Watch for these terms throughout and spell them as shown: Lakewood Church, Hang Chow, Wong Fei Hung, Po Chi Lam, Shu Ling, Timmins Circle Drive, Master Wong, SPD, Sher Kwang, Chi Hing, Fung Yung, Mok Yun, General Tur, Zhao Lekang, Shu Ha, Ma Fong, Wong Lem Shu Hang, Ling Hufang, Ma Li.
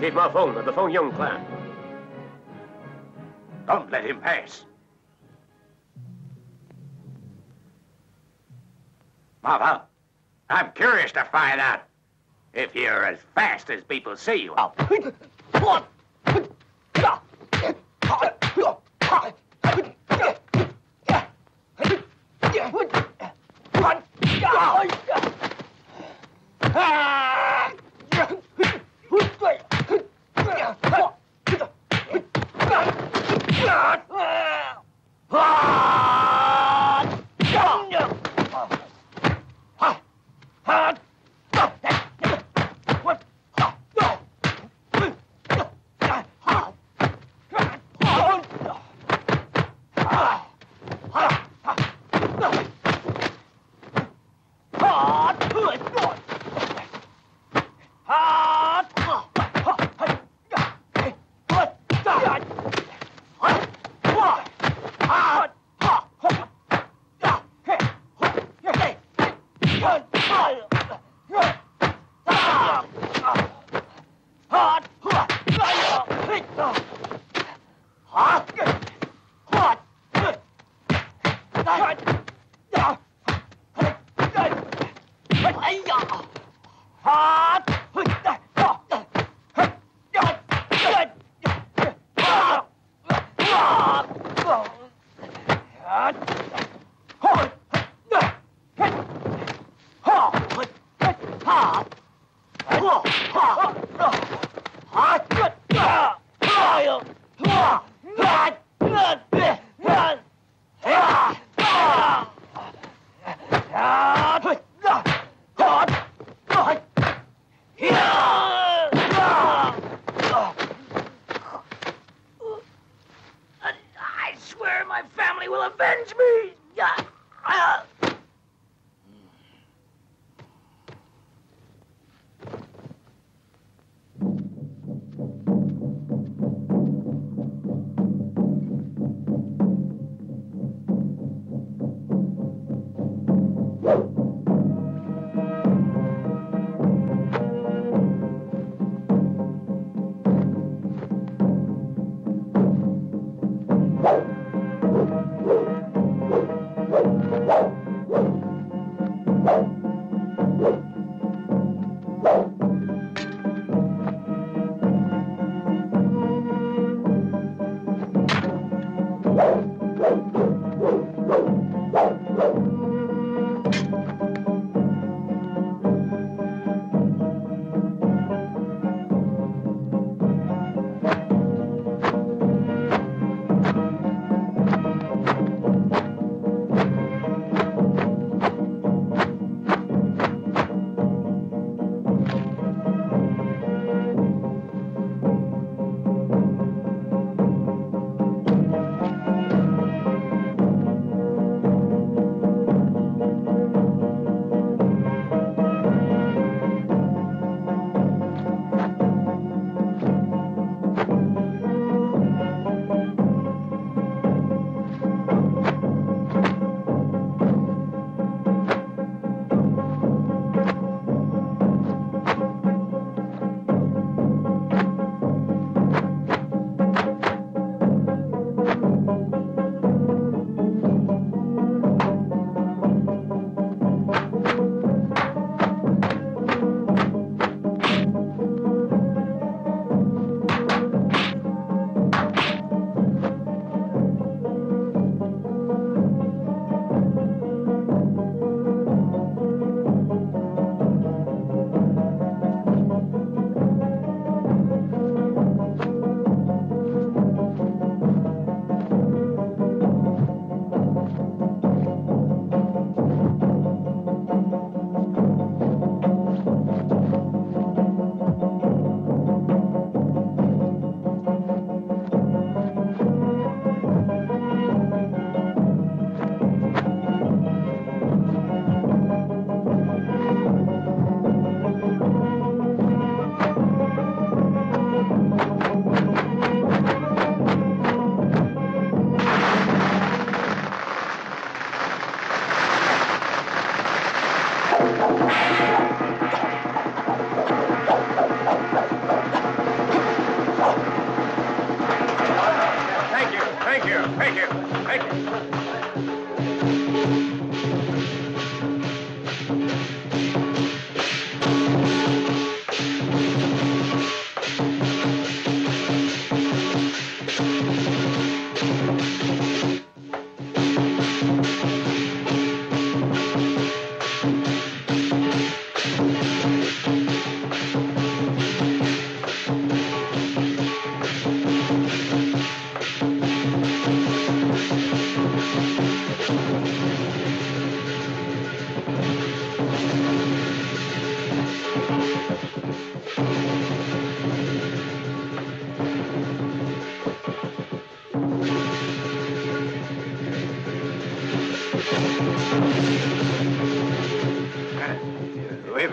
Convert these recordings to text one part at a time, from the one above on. Chief Ma Fong of the Fung Yung clan. Don't let him pass. Mother, I'm curious to find out if you're as fast as people say you are.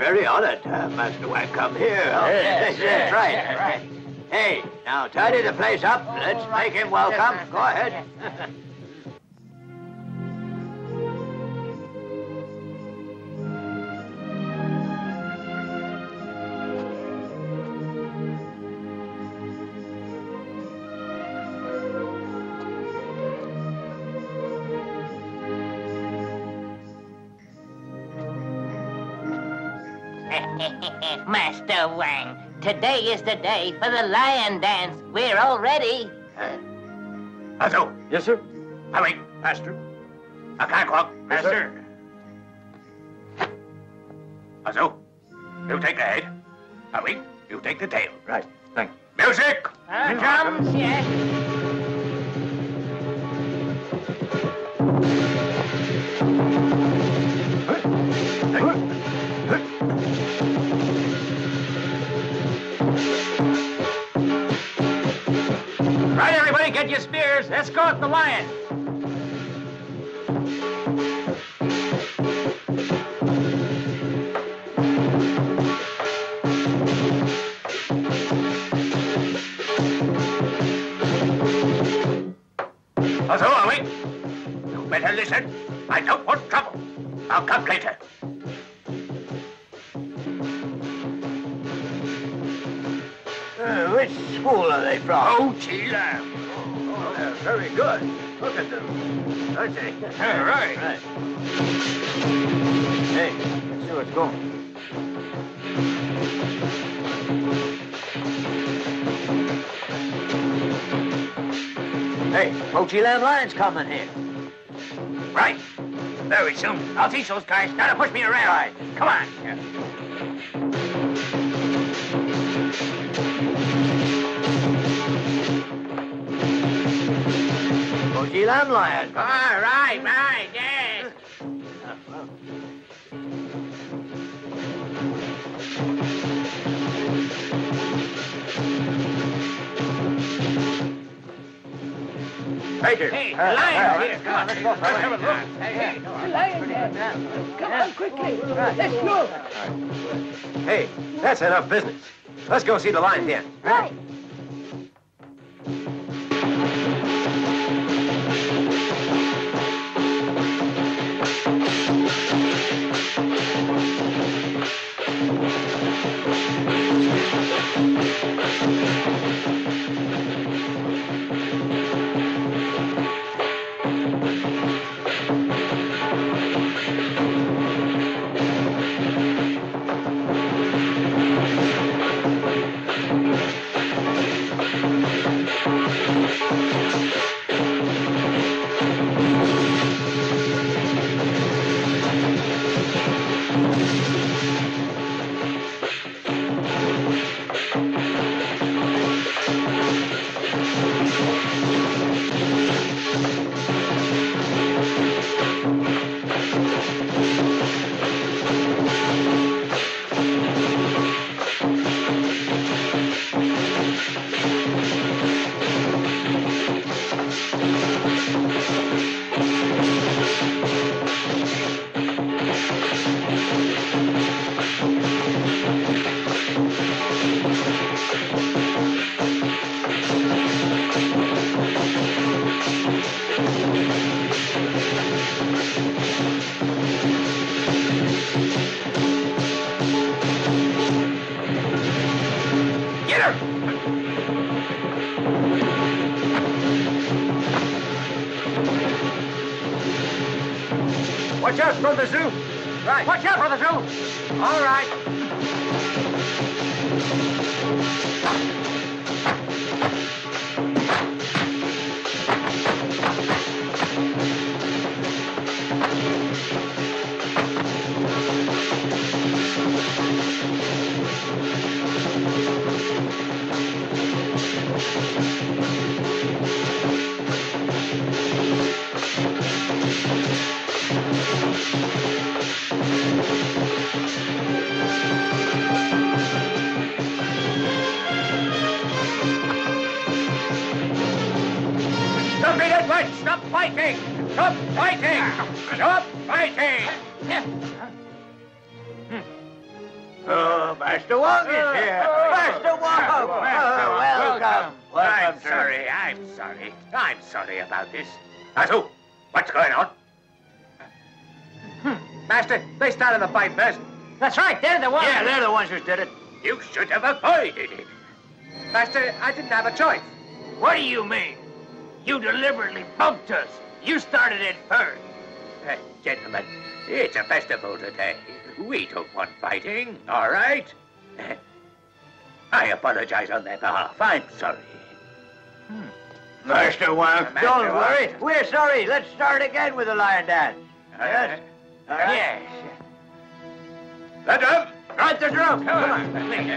Very honored, Master Wong. Come here. Yes, that's right. Yes, right. Hey, now tidy the place up. Let's make him welcome. Go ahead. Master Wong, today is the day for the lion dance. We're all ready. Azo. Yes, sir? Away, Master. Akakwok, Master. Yes, Azo, you take the head. Away, you take the tail. Right, thanks. Music! Drums, yes. Get your spears. Escort the lion. Also, away. You better listen. I don't want trouble. I'll come later. Which school are they from? Po Chi Lam. Very good. Look at them. Aren't they? All right. Right. Hey, let's see what's going. Hey, Po Chi Lam Lion's coming here. Right. Very soon. I'll teach those guys not to push me around. Right. Come on. Po Chi Lam Lion. All right, yes. Well. Major. Hey, the lion here. Come on, let's go. Let's have a look. Hey, the lion there. Come on, quickly. Let's go. Hey, that's enough business. Let's go see the lion dance. Right. Watch out for the zoo. Right. Watch out for the zoo. All right. Stop fighting! Stop fighting! Stop fighting! Oh, Master Wong is here! Master Wong! Welcome! I'm sorry, I'm sorry about this. Master, what's going on? Master, they started the fight first. That's right, they're the ones. Yeah, they're the ones who did it. You should have avoided it. Master, I didn't have a choice. What do you mean? You deliberately bumped us. You started it first. Gentlemen, it's a festival today. We don't want fighting, all right? I apologize on their behalf. I'm sorry. Master Wong, don't worry. We're sorry. Let's start again with the lion dance. Yes? All right. Yes. The drum. Right, the drum. Come on. Please.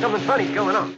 Something funny's going on.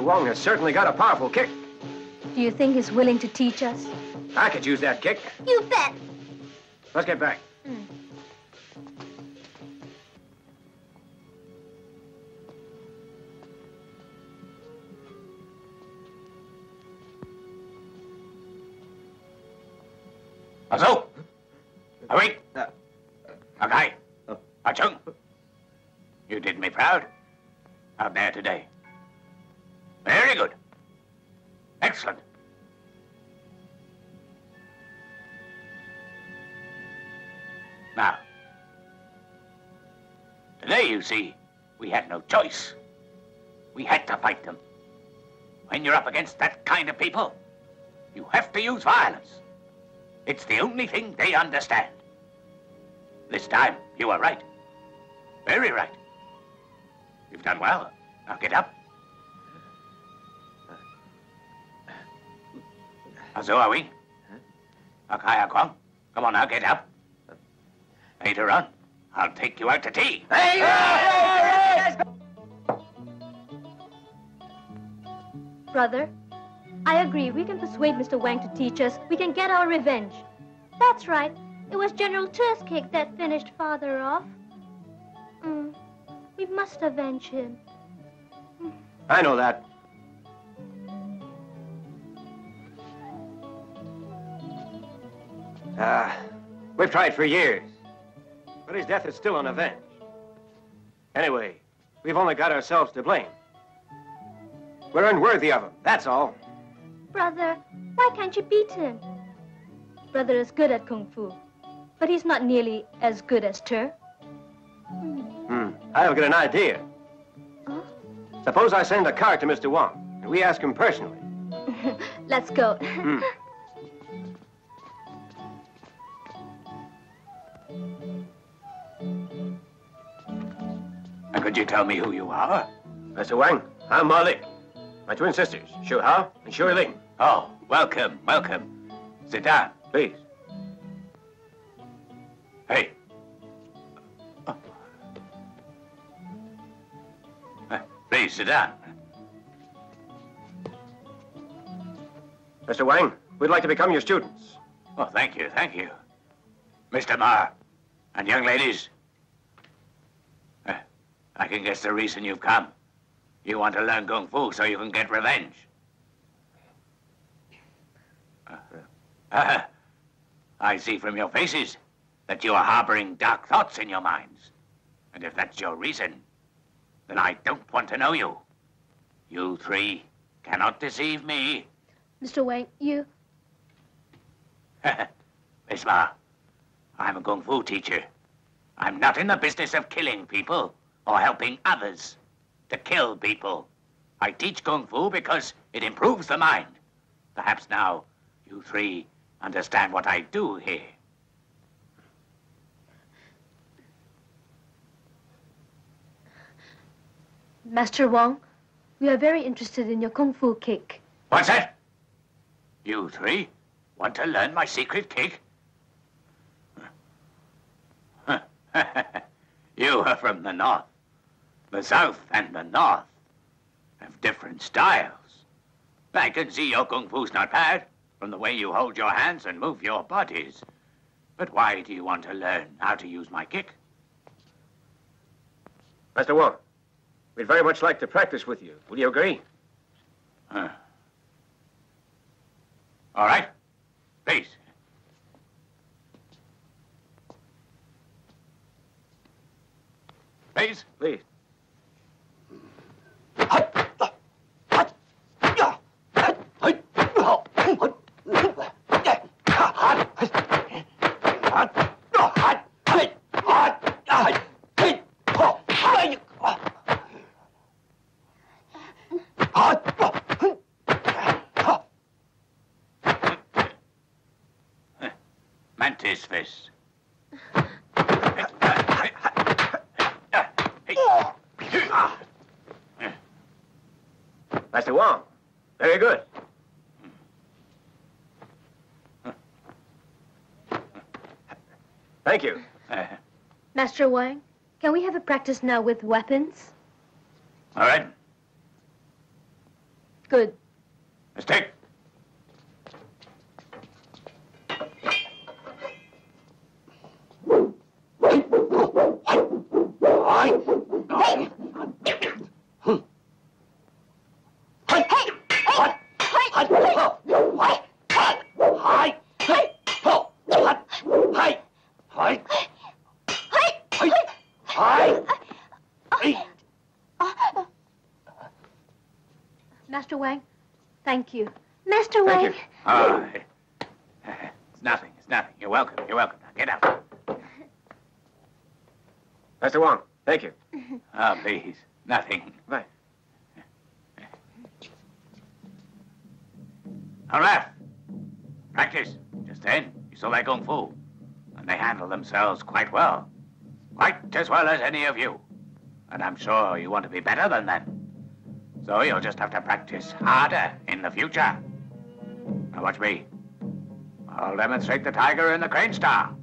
Wong has certainly got a powerful kick. Do you think he's willing to teach us? I could use that kick. You bet. Let's get back. Azo! Awake! Akai! Achung! You did me proud out there today. Very good. Excellent. Now, today, you see, we had no choice. We had to fight them. When you're up against that kind of people, you have to use violence. It's the only thing they understand. This time, you were right. Very right. You've done well. Now get up. So are we? Okay, Kwong. Come on now, get up. Later on, I'll take you out to tea. Hey! Brother, I agree. We can persuade Mr. Wang to teach us. We can get our revenge. That's right. It was General Tur's kick that finished Father off. We must avenge him. I know that. We've tried for years, but his death is still unavenged. Anyway, we've only got ourselves to blame. We're unworthy of him, that's all. Brother, why can't you beat him? Brother is good at Kung Fu, but he's not nearly as good as Tur. I've got an idea. Huh? Suppose I send a card to Mr. Wong, and we ask him personally. Let's go. Could you tell me who you are? Mr. Wang, I'm Ma Li. My twin sisters, Shu Ha and Shu Ling. Oh, welcome, welcome. Sit down, please. Hey. Please, sit down. Mr. Wang, we'd like to become your students. Oh, thank you, thank you. Mr. Ma, and young ladies, I can guess the reason you've come. You want to learn Kung Fu so you can get revenge. I see from your faces that you are harboring dark thoughts in your minds. And if that's your reason, then I don't want to know you. You three cannot deceive me. Mr. Wang, you... Miss Ma, I'm a kung fu teacher. I'm not in the business of killing people or helping others to kill people. I teach kung fu because it improves the mind. Perhaps now you three understand what I do here. Master Wong, we are very interested in your kung fu kick. What's that? You three want to learn my secret kick? You are from the north. The south and the north have different styles. I can see your kung fu's not bad from the way you hold your hands and move your bodies. But why do you want to learn how to use my kick? Master Wong, we'd very much like to practice with you. Will you agree? All right. Please. Please. Please. Mantis fist. Master Wong, very good. Thank you. Master Wang, can we have a practice now with weapons? All right. Good. Let's take. Master Wang, thank you. Master Wang. Thank you. Oh, it's nothing, it's nothing. You're welcome, you're welcome. Now get out. Master Wong, thank you. Ah, oh, please, nothing. Right. All right. Practice. Just then, you saw that kung fu. And they handle themselves quite well. Quite as well as any of you. And I'm sure you want to be better than them. So you'll just have to practice harder in the future. Now watch me. I'll demonstrate the tiger and the crane star.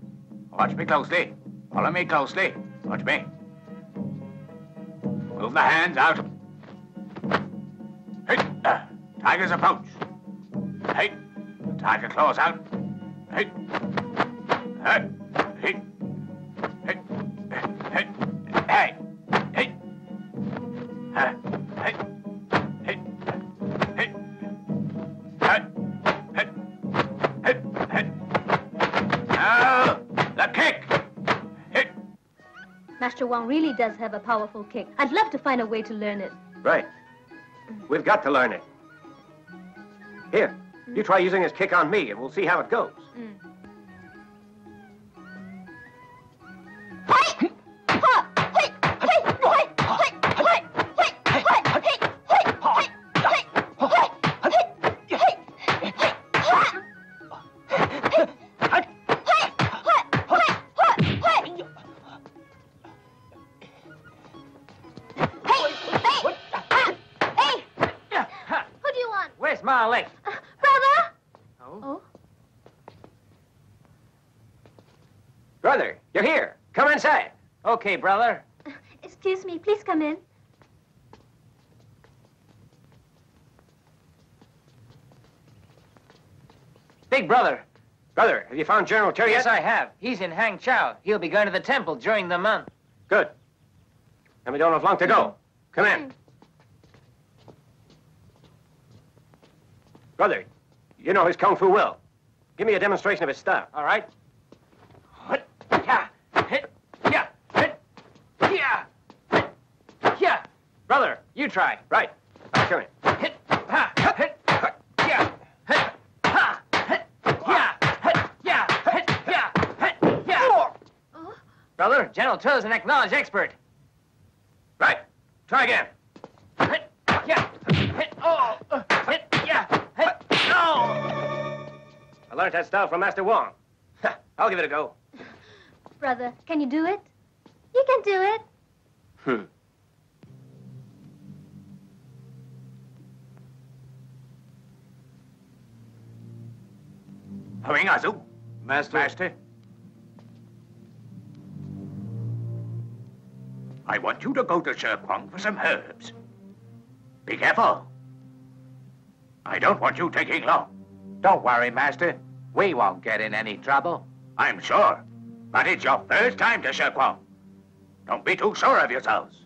Watch me closely. Follow me closely. Watch me. Move the hands out. Hey, tiger's approach. Hey, tiger claws out. Hey, hey, hey, hey, hey, hey, hey, hey, hey, hey, hey, hey, hey. Now, the kick. Master Wong really does have a powerful kick. I'd love to find a way to learn it. Right. We've got to learn it. Here, you try using his kick on me and we'll see how it goes. Ma Li. Brother? Oh. Brother, you're here. Come inside. Okay, brother. Excuse me, please come in. Big brother. Brother, have you found General Tur yet? Yes, I have. He's in Hang Chau. He'll be going to the temple during the month. Good. And we don't have long to go. Come in. Brother, you know his kung fu well. Give me a demonstration of his style, all right? Brother, you try. Right. Right, come in. Hit, ha, hit, ha, yeah, hit, ha, hit, yeah, hit, yeah, hit, yeah, hit, yeah. Brother, General Tur is an acknowledged expert. Right. Try again. Hit, yeah, hit, oh, hit, yeah, hit, oh. I learned that style from Master Wong. I'll give it a go. Brother, can you do it? You can do it. Master, I want you to go to Sher Kwang for some herbs. Be careful. I don't want you taking long. Don't worry, Master. We won't get in any trouble. I'm sure. But it's your first time to Sher Kwang. Don't be too sure of yourselves.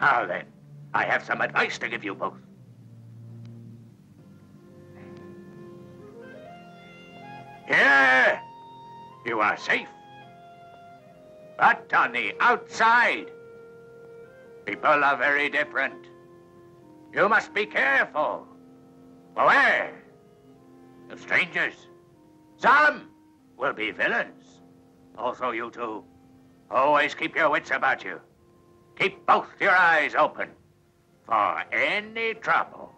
Now then, I have some advice to give you both. Here, you are safe. But on the outside, people are very different. You must be careful. Beware of strangers. Some will be villains. Also, you two, always keep your wits about you. Keep both your eyes open for any trouble.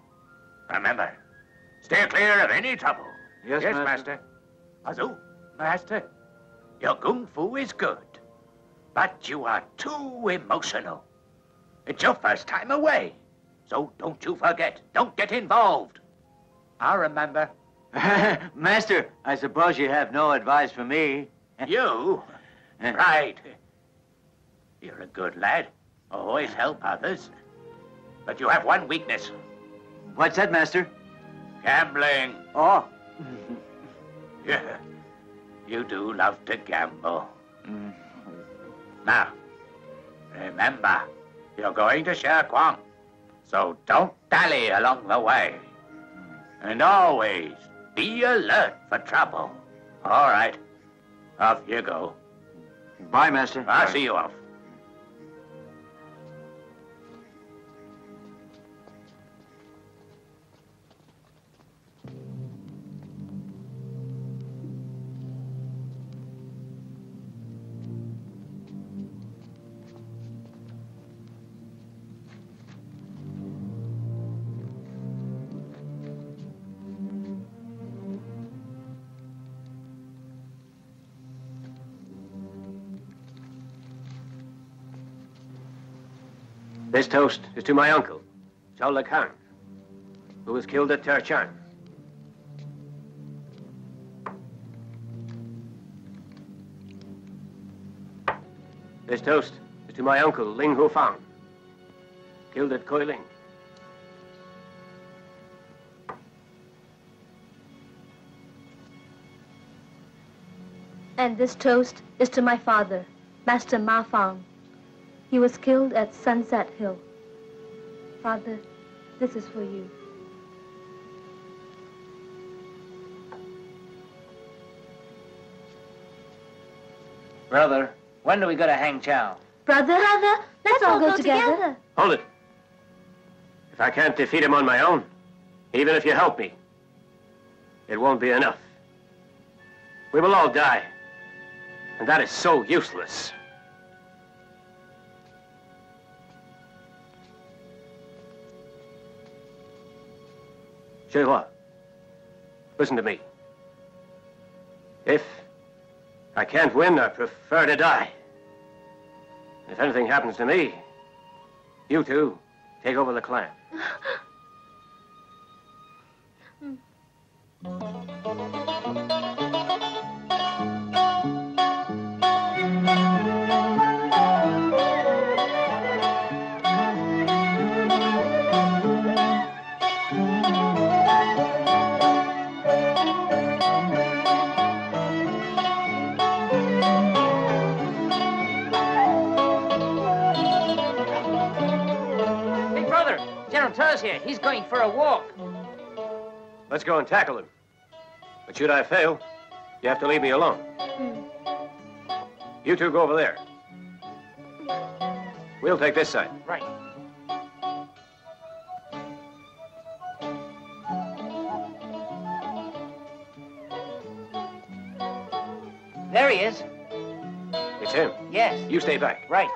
Remember, steer clear of any trouble. Yes, Master. Azul, Master, your kung fu is good, but you are too emotional. It's your first time away, so don't you forget. Don't get involved. I'll remember. Master, I suppose you have no advice for me. You? Right. You're a good lad. Always help others. But you have one weakness. What's that, Master? Gambling. Oh. Yeah, you do love to gamble. Now, remember, you're going to Sher Kwang, so don't dally along the way. And always be alert for trouble. All right, off you go. Bye, Master. I'll see you off. This toast is to my uncle, Zhao Lekang, who was killed at Terchan. This toast is to my uncle, Ling Hufang, killed at Koiling. And this toast is to my father, Master Ma Fong. He was killed at Sunset Hill. Father, this is for you. Brother, when do we go to Hang Chow? Brother, let's all go together. Hold it. If I can't defeat him on my own, even if you help me, it won't be enough. We will all die, and that is so useless. Shu Ha, listen to me. If I can't win, I prefer to die. And if anything happens to me, you two take over the clan. He's going for a walk. Let's go and tackle him. But should I fail, you have to leave me alone. You two go over there. We'll take this side. Right. There he is. It's him. Yes. You stay back. Right.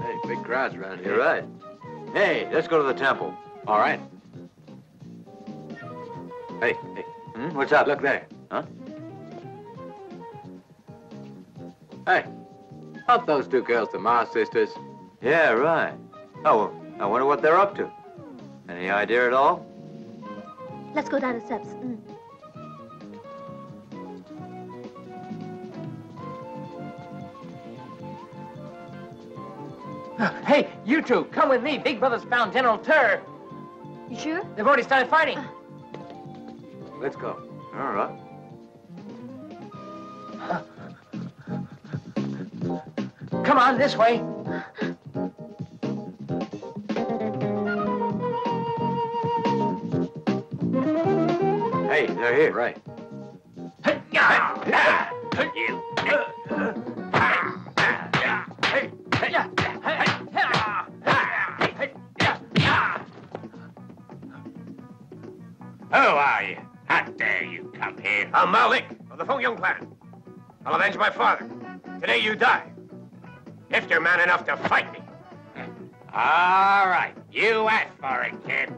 Hey, big crowds around here. You're right. Hey, let's go to the temple. All right. Hey, hey. Hmm? What's up? Look there. Huh? Hey, aren't those two girls the Ma sisters? Yeah, right. Oh, well, I wonder what they're up to. Any idea at all? Let's go down the steps. Hey, you two, come with me. Big Brother's found General Tur. You sure? They've already started fighting. Let's go. All right. Come on, this way. Hey, they're here. Right. Who are you? How dare you come here? I'm Ma Li of the Fung Yung clan. I'll avenge my father. Today you die. If you're man enough to fight me. All right. You asked for it, kid.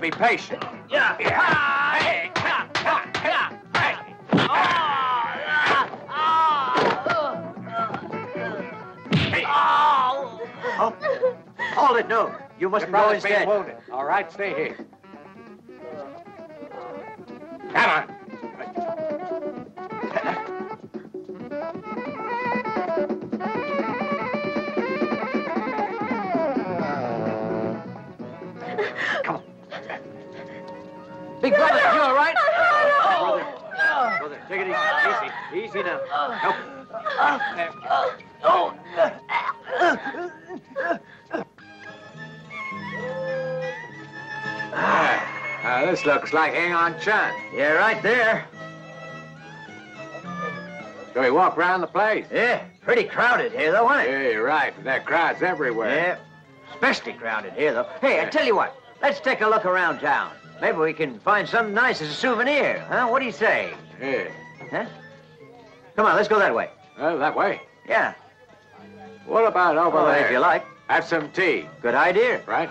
Be patient. Yeah. Hey, hey. Hold it, no. You must go instead. All right, stay here. Come on. Big brother, you all right? Brother, take it easy. Easy now. Help. Now, this looks like Hang On Chan. Yeah, right there. Shall we walk around the place? Yeah, pretty crowded here, though, ain't it? Yeah, you're right. There are crowds everywhere. Yeah, especially crowded here, though. Hey, yeah. I tell you what. Let's take a look around town. Maybe we can find something nice as a souvenir, huh? What do you say? Hey. Huh? Come on, let's go that way. That way? Yeah. What about over there? If you like. Have some tea. Good idea. Right?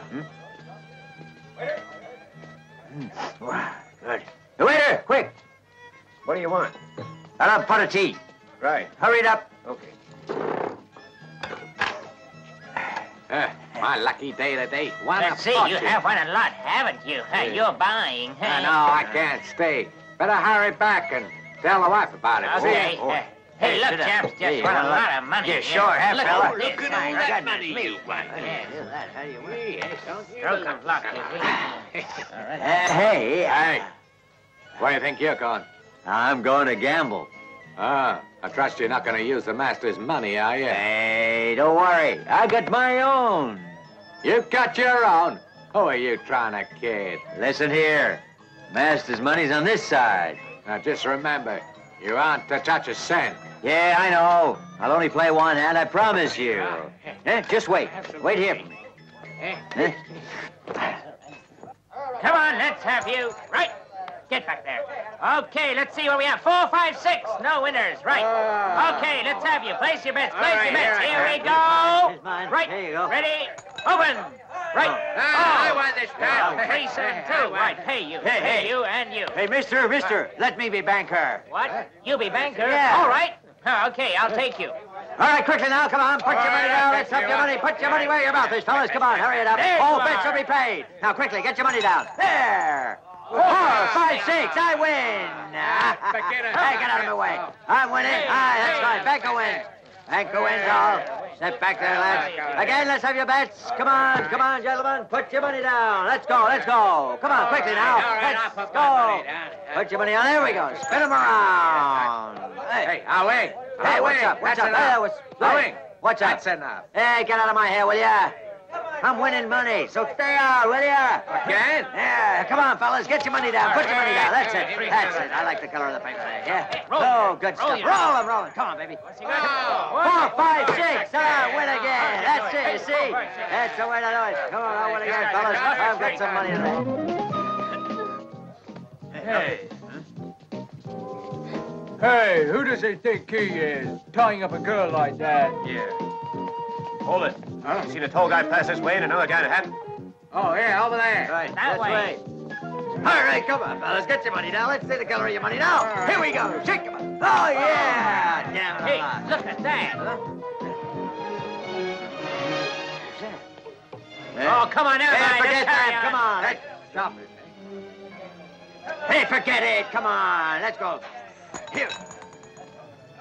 Wow, good. The waiter, quick. What do you want? A pot of tea. Right. Hurry it up. Okay. My lucky day today. Let's see, you have won a lot, haven't you? You're buying. No, I can't stay. Better hurry back and tell the wife about it. Okay. Hey, look, chaps, just won a lot of money. You sure have, fella. Look at all that money you won. Broken luck, you see. Hey. Where do you think you're going? I'm going to gamble. I trust you're not going to use the master's money, are you? Hey, don't worry. I got my own. You've got your own? Who are you trying to kid? Listen here. Master's money's on this side. Now, just remember, you aren't to touch a cent. Yeah, I know. I'll only play one hand, I promise you. Just wait. Wait here. Come on, let's have you. Right. Get back there. Okay, let's see what we have. 4, 5, 6. No winners. Right. Okay, let's have you. Place your bets. Place your bets. Here we go. Right. Ready. Open. Right. I want this time. Three, 7, 2. Right. Hey, you. Hey, you and you. Hey, mister. Let me be banker. What? You be banker? Yeah. All right. Okay, I'll take you. All right, quickly now, come on, put your money down, let's up your money, put your money where your mouth is, fellas, come on, hurry it up. All bets will be paid. Now, quickly, get your money down. There. 4, 5, 6, I win. Hey, get out of my way. I'm winning. Aye, that's right, banker wins. Banker wins all. Step back there, lads. Again, let's have your bets. Come on, gentlemen. Put your money down. Let's go. Come on, quickly now. Let's go. Put your money down. There we go. Spin them around. Hey, Wing. Hey, what's up? That's enough. Hey, get out of my hair, will ya? I'm winning money, so stay out, will ya? Again? Yeah, come on, fellas. Get your money down. Put your money down. That's it. I like the color of the paper there, yeah? Oh, good stuff. Roll 'em. Come on, baby. 4, 5, 6. I win again. That's it, you see? That's the way to do it. Come on, I win again, fellas. I've got some money today. Hey. Hey, who does he think he is, tying up a girl like that? Yeah. Hold it. Huh? You seen a tall guy pass this way and another guy in a hat? Oh, yeah, over there. Right, that way. All right, come on, fellas. Get your money now. Let's see the color of your money now. Right. Here we go. Shake them up. Oh, yeah. Damn. Hey, look at that. Huh? Oh, come on, everybody. Hey, forget that. Come on. Hey, stop it. Hey, forget it. Come on. Let's go. Here.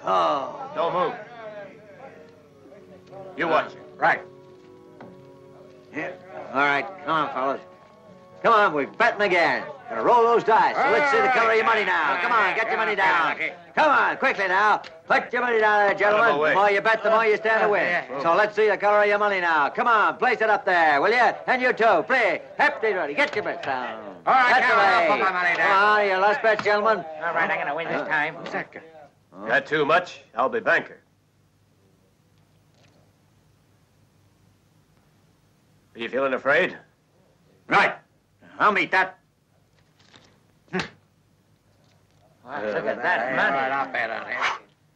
Oh. Don't move. You watch it. Right. Here. All right. Come on, fellas. Come on. We're betting again. Gonna roll those dice. So let's see the color of your money now. Come on. Get your money down. Come on. Quickly now. Put your money down there, gentlemen. The more you bet, the more you stand to win. So let's see the color of your money now. Come on. Place it up there, will you? And you too. Play. Hefty ready. Get your bets down. All right, I'll put my money down. Come on, your last bet, gentlemen. All right, I'm going to win this time. Second. Got too much? I'll be banker. Are you feeling afraid? Right. I'll meet that. Wow, look at that money. Right, I'll bet on it.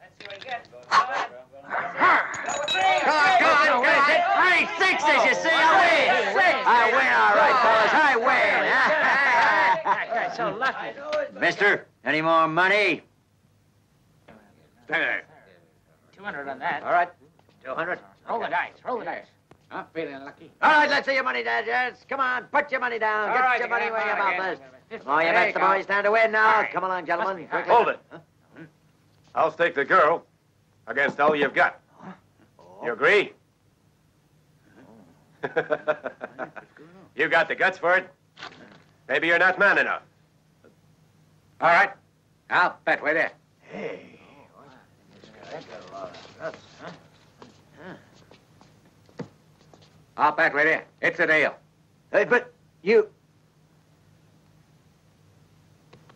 Let's see what you get. Go on. 3 sixes, you see. I win, all right, fellas. I win. So lucky. Mister, any more money? 200 on that. All right. 200. Roll the dice. I'm feeling lucky. All right, let's see your money, Dad. Yes. Come on, put your money down. Get your money where your mouth is. The more you bet, the more you stand to win now. Come along, gentlemen. Hold it. I'll stake the girl against all you've got. You agree? You got the guts for it? Maybe you're not man enough. All right. I'll bet with it. Hey, this guy's got a lot of guts, huh? I'll bet with it. It's a deal. Hey, but you...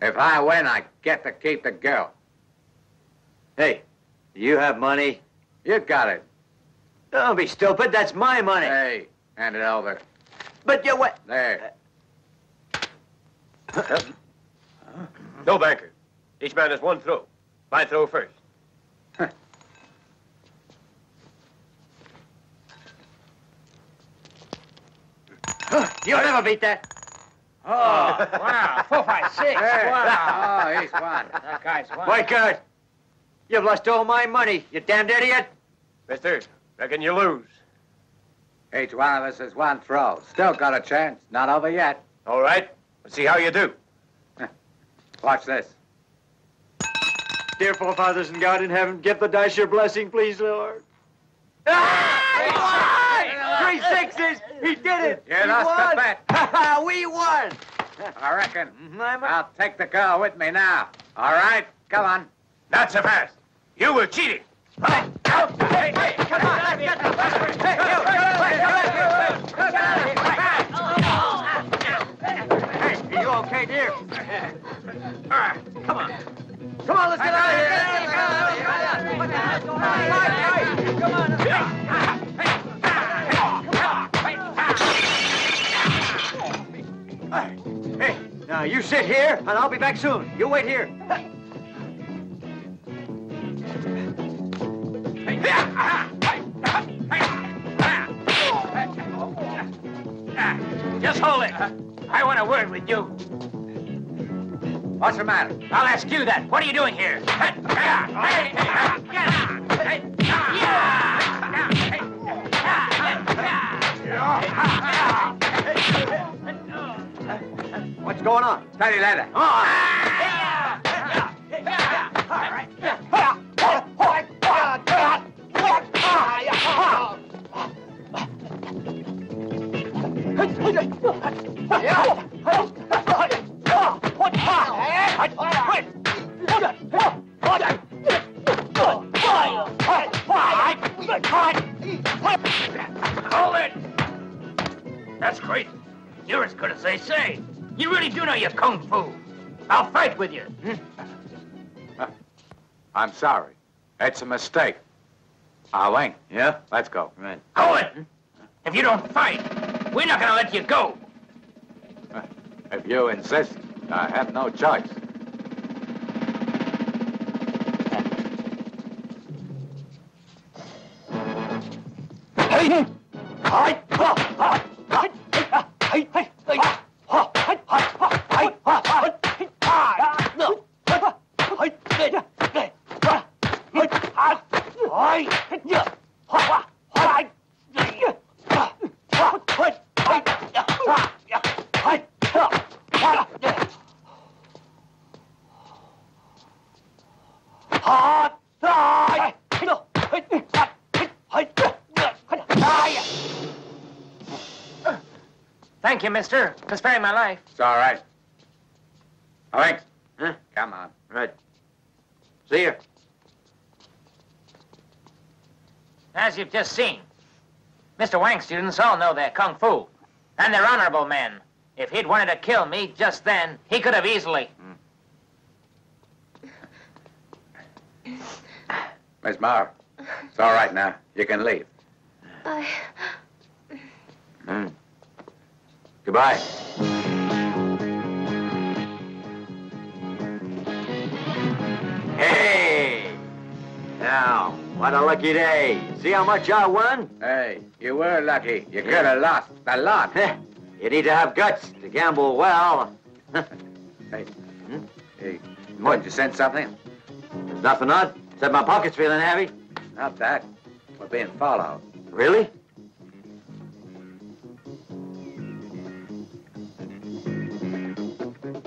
If I win, I get to keep the girl. Hey, you have money? You got it. Don't be stupid. That's my money. Hey, hand it over. But you what? There. No banker. Each man has one throw. My throw first. Huh. You'll never beat that. Oh, wow. 4, 5, 6. Wow. Oh, he's won. That guy's won. My God. You've lost all my money, you damned idiot. Mister, reckon you lose. Each one of us is one throw. Still got a chance. Not over yet. All right. Let's see how you do. Watch this. Dear forefathers and God in heaven, give the dice your blessing, please, Lord. Ah! 3 sixes! He did it! You lost the bet. Ha! We won! I reckon. I'll take the girl with me now. All right? Come on. Not so fast. You were cheating. Right. Hey, come on. Get the best. Hey, okay, dear. Come on. Come on, let's get out of here. What the hell's going on? Come on. Hey, now You sit here, and I'll be back soon. You wait here. Just hold it. I want a word with you. What's the matter? I'll ask you that. What are you doing here? What's going on? Study ladder. Come on. Hold it. That's great. You're as good as they say. You really do know your kung fu. I'll fight with you. I'm sorry. It's a mistake. Ah Ling. Yeah? Let's go. Right. Go it! If you don't fight, we're not going to let you go. If you insist, I have no choice. Hey! Hi! Thank you, mister, for sparing my life. It's all right. Thanks. Huh? Come on. Right. See you. As you've just seen, Mr. Wang's students all know their kung fu, and they're honorable men. If he'd wanted to kill me just then, he could have easily. Miss Marv, it's all right now. You can leave. Bye. Goodbye. Hey! Now, what a lucky day. See how much I won? Hey, you were lucky. You could have lost a lot. You need to have guts to gamble well. Hey, hey, Morton, you sent something? There's nothing on, except my pocket's feeling heavy. Not that. We're being followed. Really?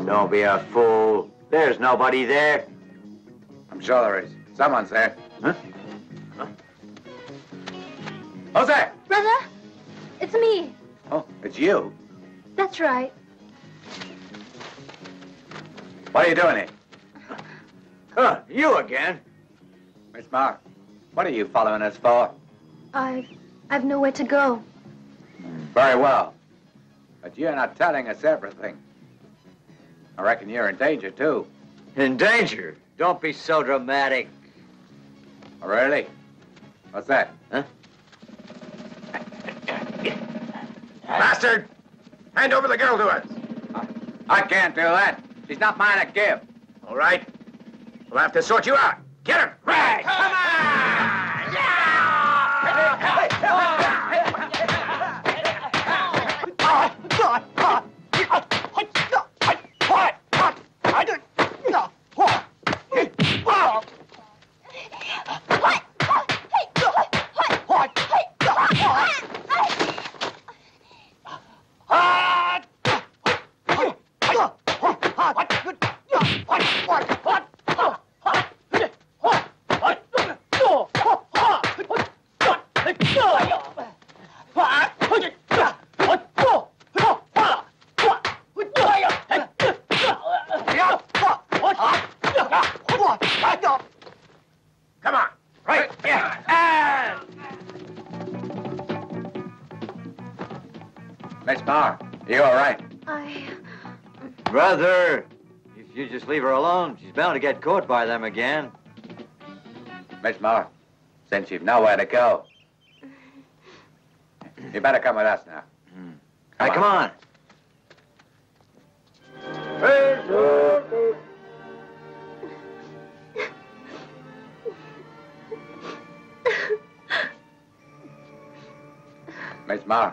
Don't be a fool. There's nobody there. I'm sure there is. Someone's there. Huh? Who's there? Brother, it's me. Oh, it's you? That's right. What are you doing here? Huh, you again? Miss Mark, what are you following us for? I've nowhere to go. Very well. But you're not telling us everything. I reckon you're in danger, too. In danger? Don't be so dramatic. Oh, really? What's that? Huh? Bastard! Hand over the girl to us. I can't do that. She's not mine to give. All right. We'll have to sort you out. Get her! Right! Come on! Yeah! Brother, if you just leave her alone, she's bound to get caught by them again. Miss Moore, since you've nowhere to go, you better come with us now. Come on. Miss Ma,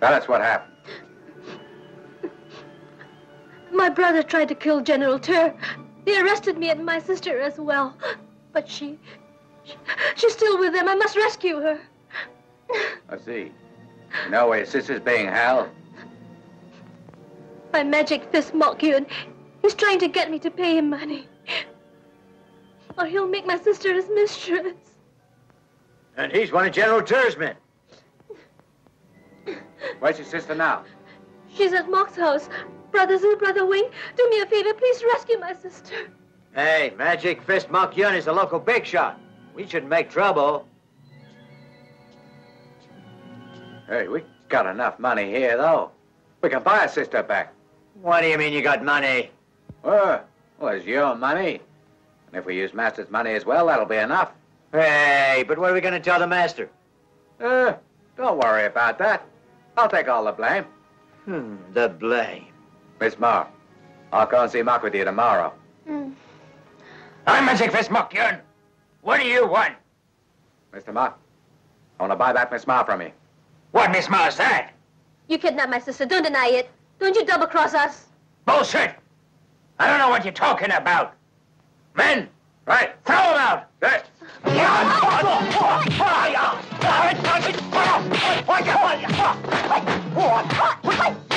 tell us what happened. My brother tried to kill General Tur. They arrested me and my sister as well. But she's still with them. I must rescue her. I see. You know where your sister's being held? My magic fist, Mok Yun. He's trying to get me to pay him money. Or he'll make my sister his mistress. And he's one of General Tur's men. Where's your sister now? She's at Mok's house. Brother Zhu, Brother Wing, do me a favor. Please rescue my sister. Hey, Magic Fist Mok Yun is a local big shot. We shouldn't make trouble. Hey, we got enough money here, though. We can buy our sister back. What do you mean you got money? Well, it's your money. And if we use Master's money as well, that'll be enough. Hey, but what are we going to tell the Master? Don't worry about that. I'll take all the blame. The blame. Miss Ma, I'll go and see Mok with you tomorrow. I'm Magic Fist Mok Yun. What do you want? Mr. Ma, I want to buy back Miss Ma from you. What Miss Ma is that? You kidnapped my sister. Don't deny it. Don't you double-cross us. Bullshit! I don't know what you're talking about. Men, right, throw them out!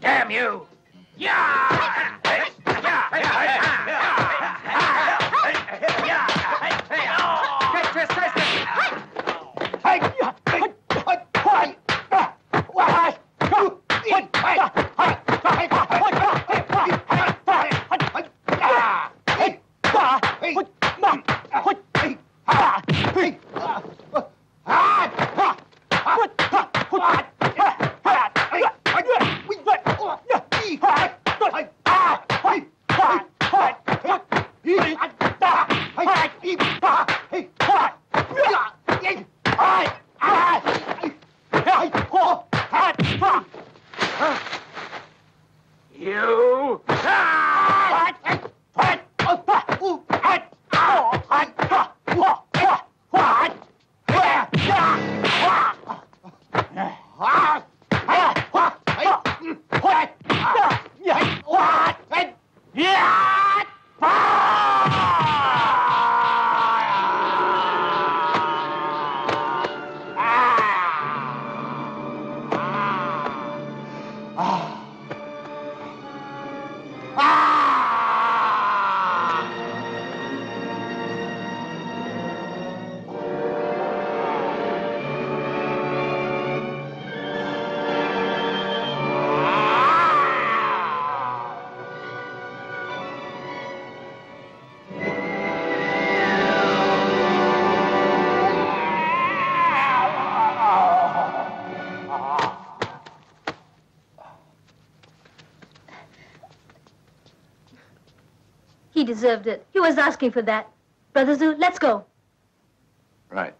Damn you! Yeah! He deserved it. He was asking for that. Brother Zhu, let's go. Right.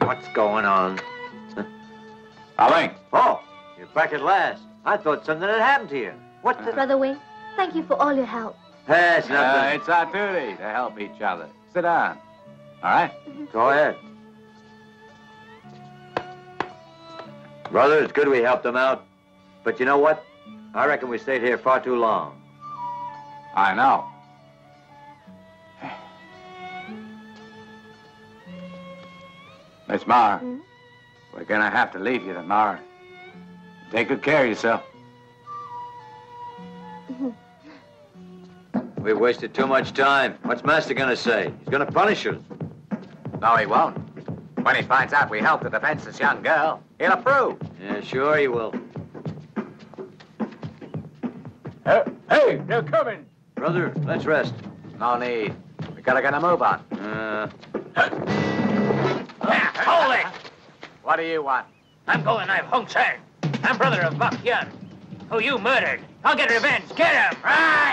What's going on? Wing. Oh, you're back at last. I thought something had happened to you. What's the... Brother Wing, thank you for all your help. Hey, it's nothing. It's our duty to help each other. Sit down. All right? Go ahead. Brother, it's good we helped them out. But you know what? I reckon we stayed here far too long. I know. Miss Ma, we're gonna have to leave you tomorrow. Take good care of yourself. We wasted too much time. What's Master gonna say? He's gonna punish us. No, he won't. When he finds out we helped to defend this young girl, he'll approve. Yeah, sure he will. Hey, they're coming! Brother, let's rest. No need. We gotta get a move on. Hold it! What do you want? I'm going knife Hung Tsang. I'm brother of Mok Yun, who you murdered. I'll get revenge. Get him! Right!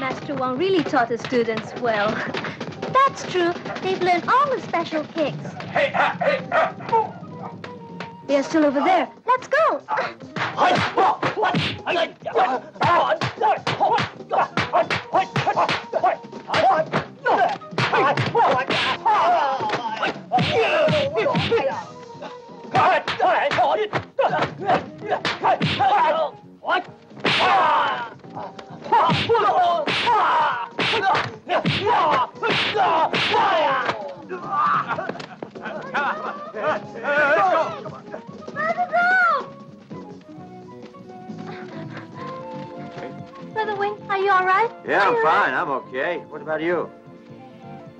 Master Wong really taught his students well. That's true. They've learned all the special kicks. They're still over there. Let's go. About you?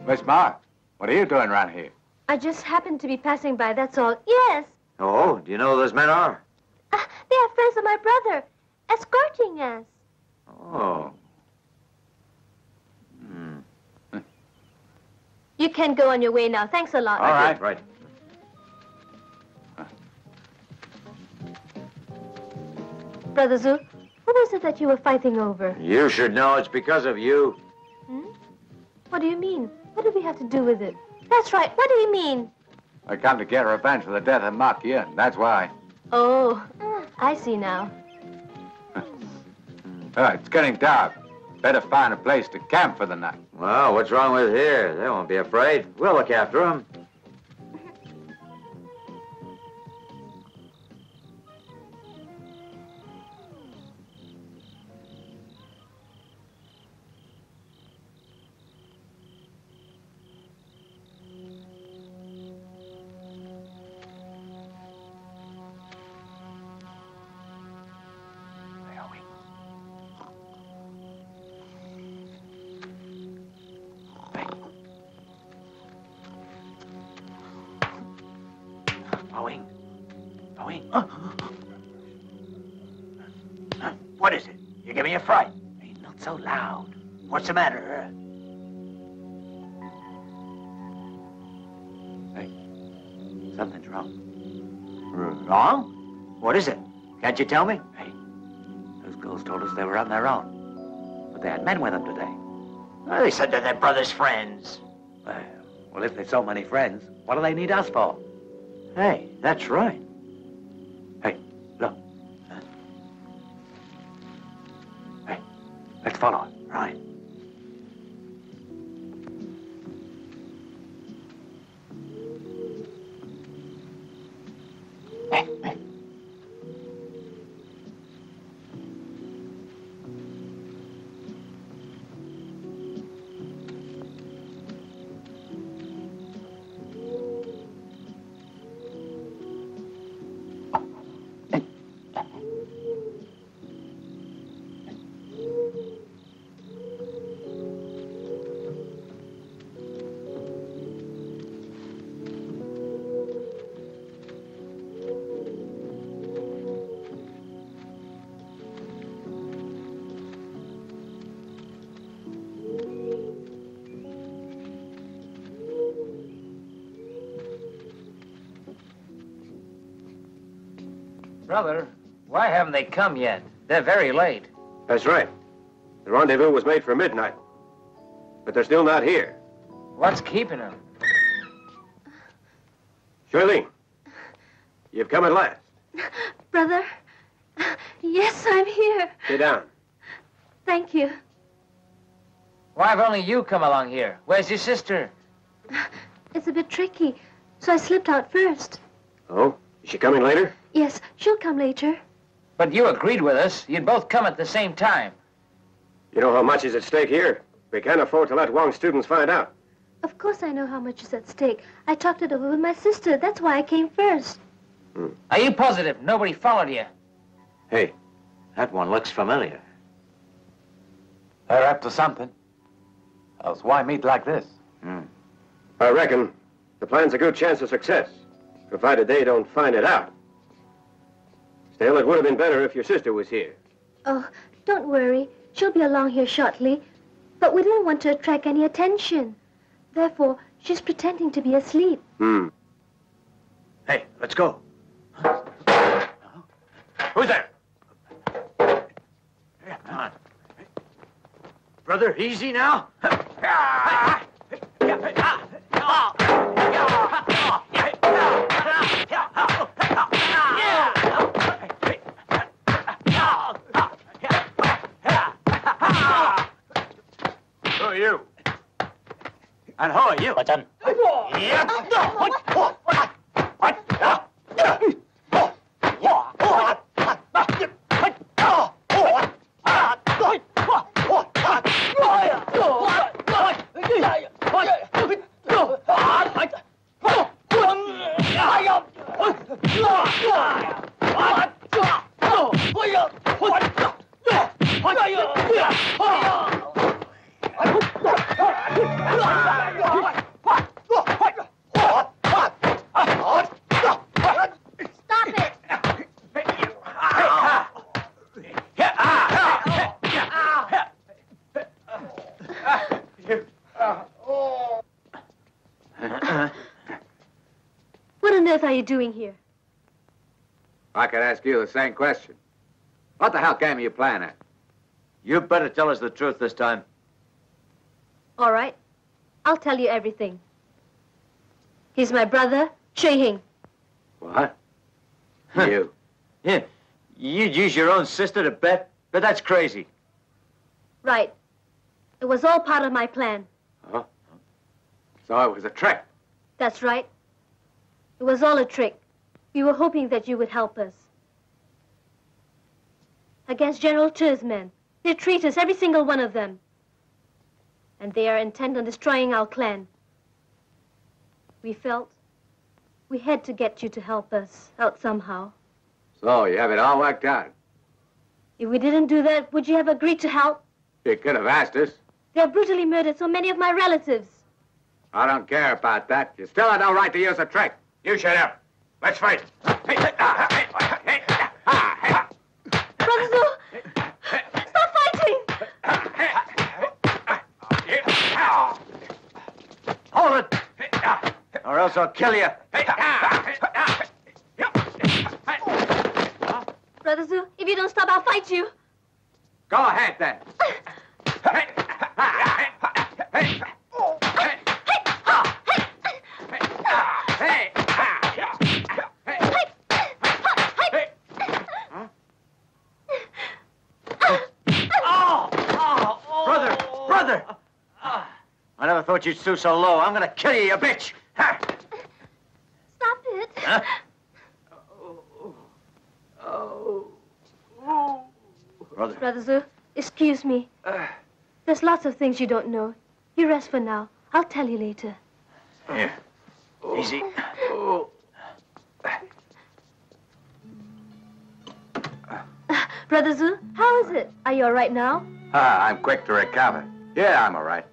Miss Ma, what are you doing around here? I just happened to be passing by, that's all. Yes. Oh, do you know who those men are? They are friends of my brother, escorting us. Oh. Hmm. You can go on your way now. Thanks a lot. All right. Right. Brother Zhu, what was it that you were fighting over? You should know. It's because of you. What do you mean? What do we have to do with it? That's right. What do you mean? I come to get revenge for the death of Ma Fong. That's why. Oh, I see now. It's getting dark. Better find a place to camp for the night. Well, what's wrong with here? They won't be afraid. We'll look after them. What is it? You're giving me a fright. Hey, not so loud. What's the matter? Hey, something's wrong. Wrong? What is it? Can't you tell me? Hey, those girls told us they were on their own. But they had men with them today. Well, they said that they're brother's friends. Well, if they're so many friends, what do they need us for? Hey, that's right. Hey, look. Hey, let's follow him. Right. Hey, hey. Brother, why haven't they come yet? They're very late. That's right. The rendezvous was made for midnight. But they're still not here. What's keeping them? Shu Ling, you've come at last. Brother, yes, I'm here. Sit down. Thank you. Why have only you come along here? Where's your sister? It's a bit tricky, so I slipped out first. Oh, is she coming later? Yes, she'll come later. But you agreed with us. You'd both come at the same time. You know how much is at stake here? We can't afford to let Wong's students find out. Of course I know how much is at stake. I talked it over with my sister. That's why I came first. Are you positive nobody followed you? Hey, that one looks familiar. They're up to something. Else why meet like this? I reckon the plan's a good chance of success, provided they don't find it out. Still, it would have been better if your sister was here. Oh, don't worry. She'll be along here shortly. But we don't want to attract any attention. Therefore, she's pretending to be asleep. Hey, let's go. Who's there? Come on. Brother, easy now. Who are you? And who are you? What's up? Doing here? I could ask you the same question. What the hell game are you playing at? You better tell us the truth this time. All right. I'll tell you everything. He's my brother, Chi Hing. What? You? Yeah. You'd use your own sister to bet? But that's crazy. Right. It was all part of my plan. Huh? So it was a trick. That's right. It was all a trick. We were hoping that you would help us. Against General Tur's men. They're traitors, every single one of them. And they are intent on destroying our clan. We felt we had to get you to help us out somehow. So you have it all worked out. If we didn't do that, would you have agreed to help? You could have asked us. They have brutally murdered so many of my relatives. I don't care about that. You still have no right to use a trick. You shut up. Let's fight. Brother Shu, stop fighting. Hold it, or else I'll kill you. Brother Shu, if you don't stop, I'll fight you. Go ahead, then. I never thought you'd stoop so low. I'm gonna kill you, you bitch! Ha! Stop it! Huh? Oh. Brother Shu, excuse me. There's lots of things you don't know. You rest for now. I'll tell you later. Here. Easy. Brother Shu, how is it? Are you all right now? I'm quick to recover. Yeah, I'm all right.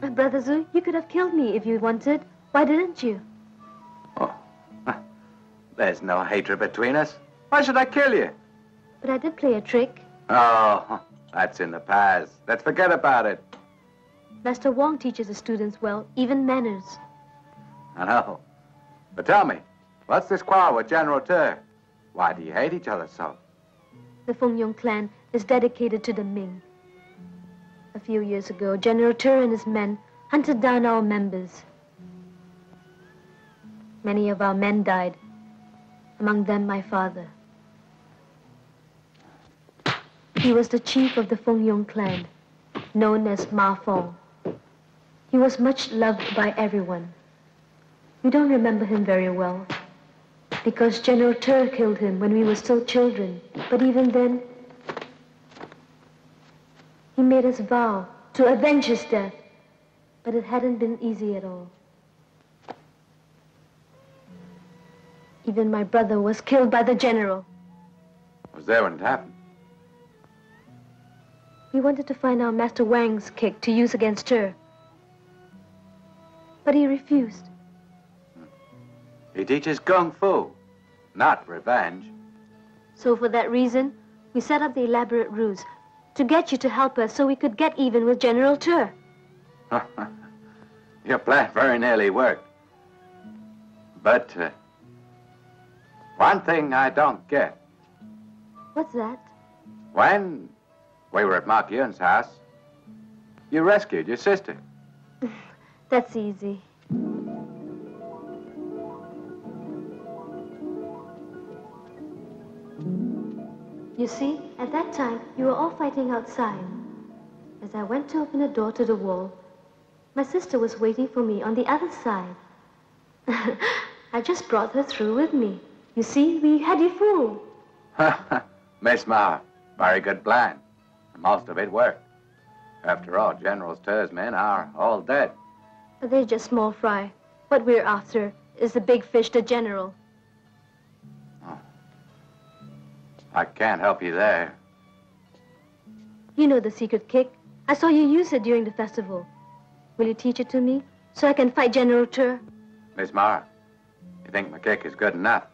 Brother Shu, you could have killed me if you wanted. Why didn't you? Oh, there's no hatred between us. Why should I kill you? But I did play a trick. Oh, that's in the past. Let's forget about it. Master Wong teaches the students well, even manners. I know. But tell me, what's this quarrel with General Tur? Why do you hate each other so? The Fung Yung clan is dedicated to the Ming. A few years ago, General Tur and his men hunted down our members. Many of our men died, among them my father. He was the chief of the Fung Yung clan, known as Ma Fong. He was much loved by everyone. We don't remember him very well, because General Tur killed him when we were still children. But even then, he made us vow to avenge his death. But it hadn't been easy at all. Even my brother was killed by the general. I was there when it happened. We wanted to find our Master Wang's kick to use against her. But he refused. He teaches kung fu, not revenge. So for that reason, we set up the elaborate ruse to get you to help us so we could get even with General Tur. Your plan very nearly worked. But one thing I don't get. What's that? When we were at Mok Yun's house, you rescued your sister. That's easy. You see, at that time, you were all fighting outside. As I went to open a door to the wall, my sister was waiting for me on the other side. I just brought her through with me. You see, we had you fooled. Miss Ma, very good plan. Most of it worked. After all, General Tur's men are all dead. But they're just small fry. What we're after is the big fish, the general. I can't help you there. You know the secret kick. I saw you use it during the festival. Will you teach it to me so I can fight General Tur? Miss Mara, you think my kick is good enough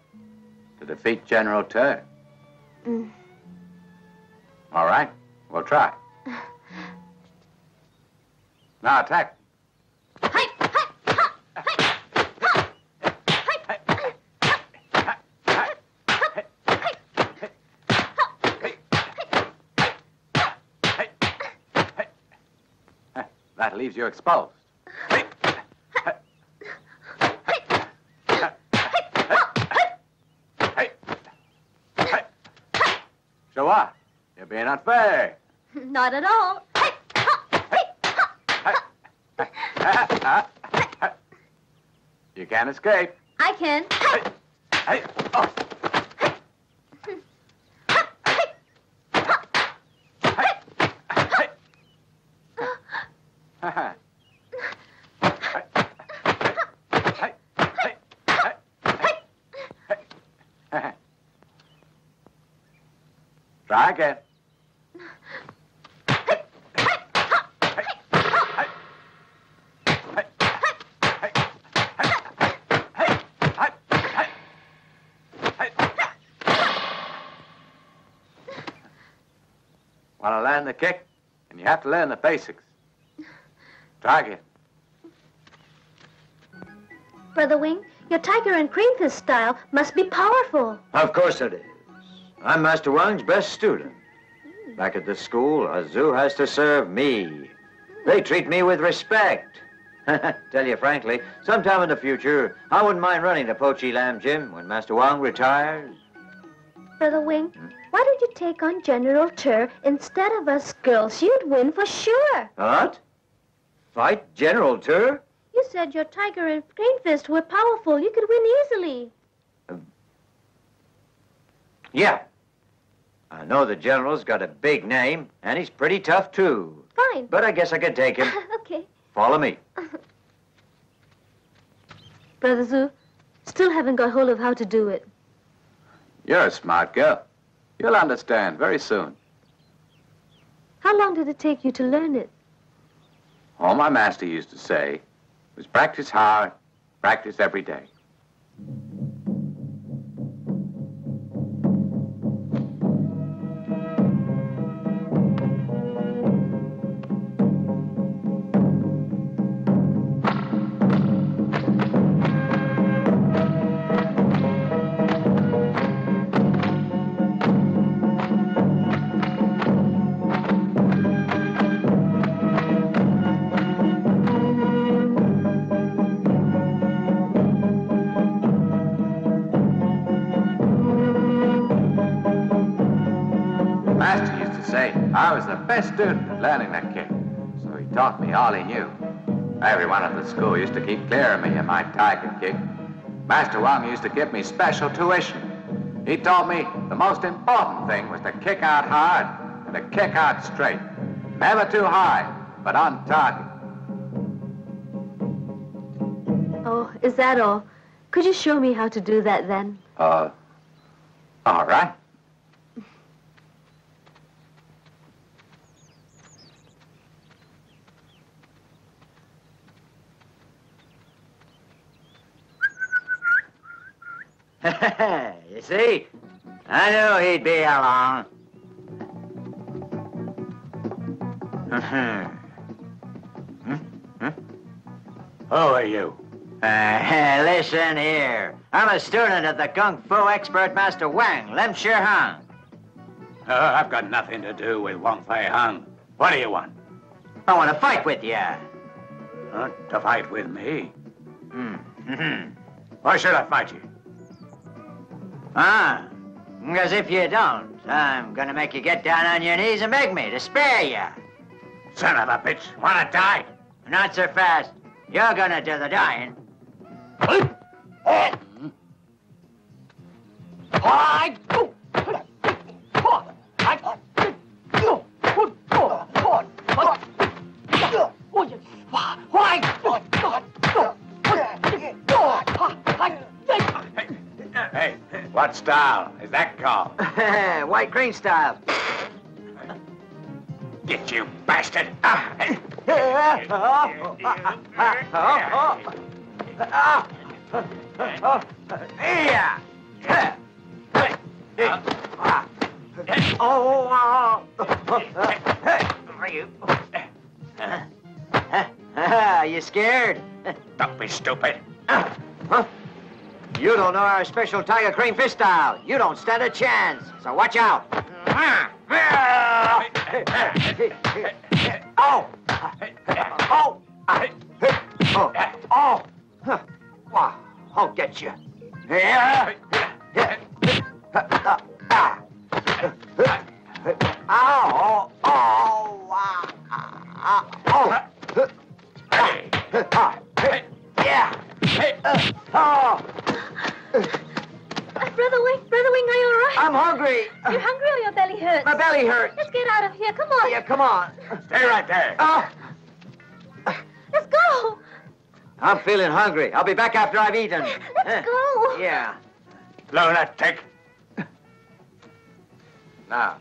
to defeat General Tur? All right, we'll try. Now attack. That leaves you exposed. So what? You're being unfair. Not at all. You can't escape. I can. Try again. Want to learn the kick, and you have to learn the basics. Try again. Brother Wing, your tiger and creamfish style must be powerful. Of course it is. I'm Master Wong's best student. Back at the school, a zoo has to serve me. They treat me with respect. Tell you frankly, sometime in the future, I wouldn't mind running to Po Chi Lam Gym when Master Wong retires. Brother Wing, why don't you take on General Tur instead of us girls? You'd win for sure. What? Fight General Tur? You said your tiger and greenfist were powerful. You could win easily. Yeah. I know the general's got a big name, and he's pretty tough, too. Fine. But I guess I could take him. Okay. Follow me. Brother Zhu, still haven't got hold of how to do it. You're a smart girl. You'll understand very soon. How long did it take you to learn it? All my master used to say was practice hard, practice every day. say I was the best student at learning that kick, so he taught me all he knew. Everyone at the school used to keep clear of me and my tiger kick. Master Wong used to give me special tuition. He told me the most important thing was to kick out hard and to kick out straight. Never too high, but on target. Oh, is that all? Could you show me how to do that then? All right. You see? I knew he'd be along. Who are you? Listen here. I'm a student of the Kung Fu expert Master Wong Lem Shu Hang. I've got nothing to do with Wong Fei Hung. What do you want? I want to fight with you. To fight with me? Why should I fight you? Because if you don't, I'm going to make you get down on your knees and beg me to spare you. Son of a bitch, want to die? Not so fast. You're going to do the dying. Hey, what style is that called? White green style. Get you bastard! Are you scared? Don't be stupid. Huh? You don't know our special tiger cream fist style. You don't stand a chance. So watch out. Oh! Oh! Oh! Oh! Wow! I'll get you. Oh! Oh! Yeah! Brother Wing, are you all right? I'm hungry. You're hungry or your belly hurts? My belly hurts. Let's get out of here. Come on. Yeah, come on. Stay right there. Let's go. I'm feeling hungry. I'll be back after I've eaten. Let's go. Yeah. Lunatic. Now,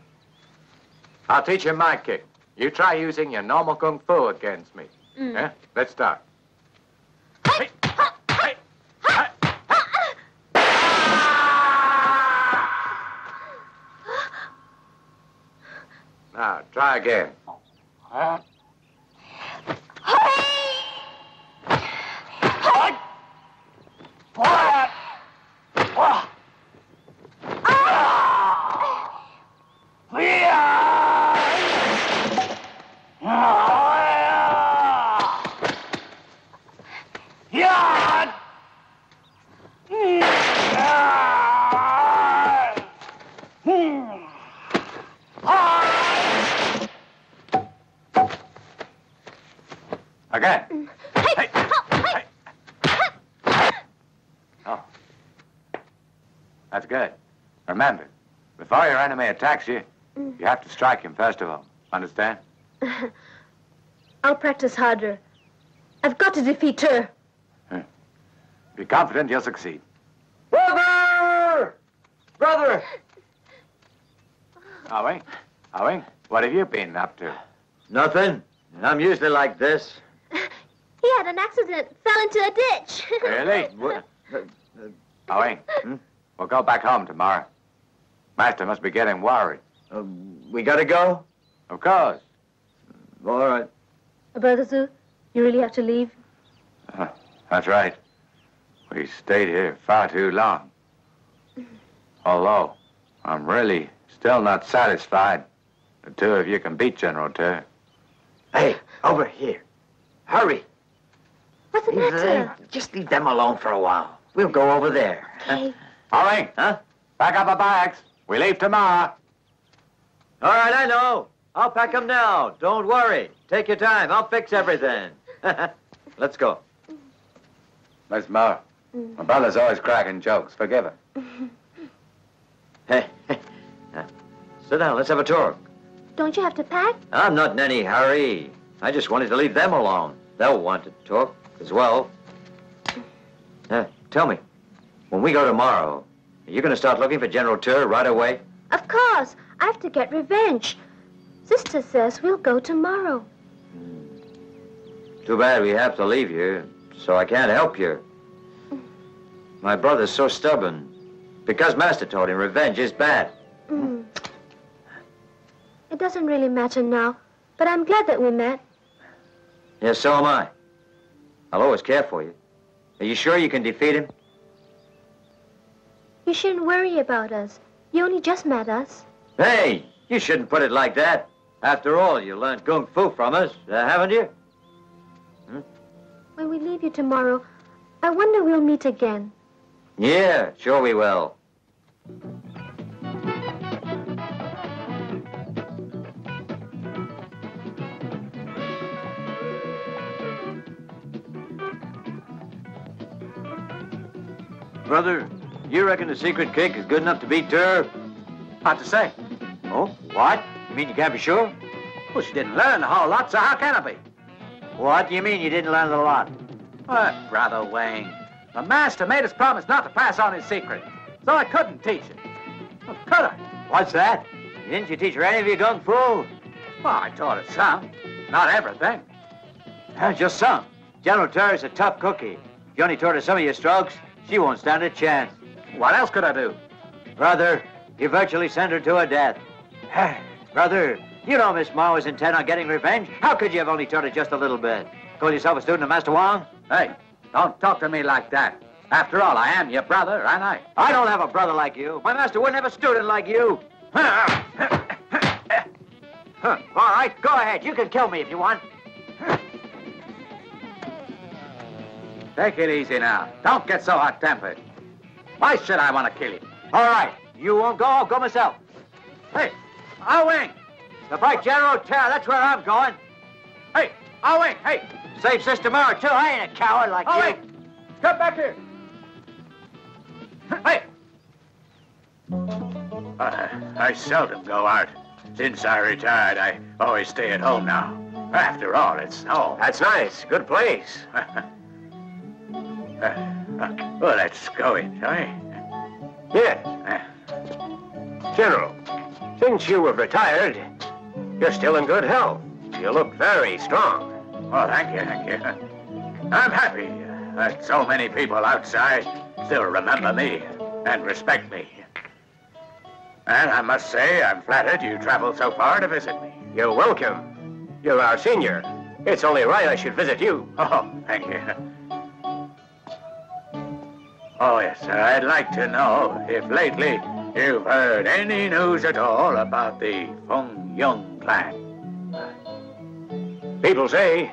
I'll teach you my kick. You try using your normal kung fu against me. Yeah? Let's start. Hey. Now, try again. Remember, before your enemy attacks you, you have to strike him first of all. Understand? I'll practice harder. I've got to defeat her. Be confident you'll succeed. Brother! Brother! Owing, what have you been up to? Nothing. I'm usually like this. He had an accident. Fell into a ditch. Really? Owing, we'll go back home tomorrow. Master must be getting worried. We gotta go? Of course. All right. Brother Zhu, you really have to leave? That's right. We stayed here far too long. Although, I'm really still not satisfied. The two of you can beat General Tur. Hey, over here. Hurry. What's the matter? Just leave them alone for a while. We'll go over there. Okay. All right. Pack up our bags. We leave tomorrow. All right, I know. I'll pack them now. Don't worry. Take your time. I'll fix everything. Let's go. Miss Mara, my brother's always cracking jokes. Forgive him. Hey, sit down. Let's have a talk. Don't you have to pack? I'm not in any hurry. I just wanted to leave them alone. They'll want to talk as well. Tell me, when we go tomorrow, are you going to start looking for General Tur right away? Of course. I have to get revenge. Sister says we'll go tomorrow. Too bad we have to leave you, so I can't help you. My brother's so stubborn. Because Master told him revenge is bad. It doesn't really matter now, but I'm glad that we met. Yes, so am I. I'll always care for you. Are you sure you can defeat him? You shouldn't worry about us. You only just met us. Hey, you shouldn't put it like that. After all, you learned kung fu from us, haven't you? When we leave you tomorrow, I wonder we'll meet again. Yeah, sure we will. Brother, you reckon the secret cake is good enough to beat Tur? Hard to say. Oh, what? You mean you can't be sure? Well, she didn't learn the whole lot, so how can it be? What do you mean you didn't learn the lot? What, Brother Wang? The master made us promise not to pass on his secret, so I couldn't teach it. Well, could I? What's that? Didn't you teach her any of your kung fu? Well, I taught her some, not everything. Just some. General Tur is a tough cookie. If you only taught her some of your strokes, she won't stand a chance. What else could I do? Brother, you virtually sent her to her death. Brother, you know Miss Ma was intent on getting revenge. How could you have only taught her just a little bit? Call yourself a student of Master Wong? Hey, don't talk to me like that. After all, I am your brother, aren't I? I don't have a brother like you. My master wouldn't have a student like you. All right, go ahead. You can kill me if you want. Take it easy now. Don't get so hot-tempered. Why should I want to kill you? All right. You won't go, I'll go myself. Hey, Ah Wing. The bright General Tur, that's where I'm going. Hey, Ah Wing, hey. Save Sister Mara, too. I ain't a coward like you. Wait. Come back here. Hey. I seldom go out. Since I retired, I always stay at home now. After all, it's home. That's nice. Good place. Well, let's go in, shall we? Yes. General, since you have retired, you're still in good health. You look very strong. Oh, thank you, thank you. I'm happy that so many people outside still remember me and respect me. And I must say, I'm flattered you traveled so far to visit me. You're welcome. You're our senior. It's only right I should visit you. Oh, thank you. Oh, yes, sir. I'd like to know if lately you've heard any news at all about the Fung Yung clan. People say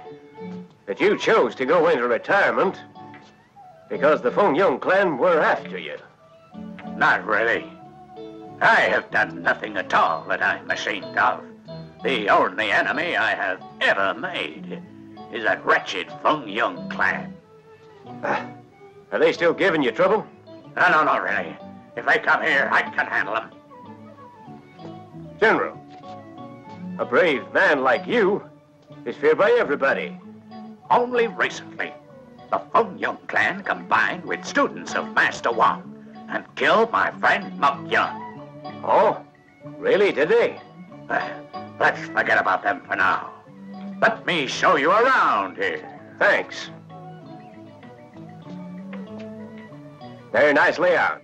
that you chose to go into retirement because the Fung Yung clan were after you. Not really. I have done nothing at all that I'm ashamed of. The only enemy I have ever made is that wretched Fung Yung clan. Are they still giving you trouble? No, not really. If they come here, I can handle them. General, a brave man like you is feared by everybody. Only recently, the Fung Yung clan combined with students of Master Wong and killed my friend Mok Yun. Oh, really, did they? Let's forget about them for now. Let me show you around here. Thanks. Very nice layout.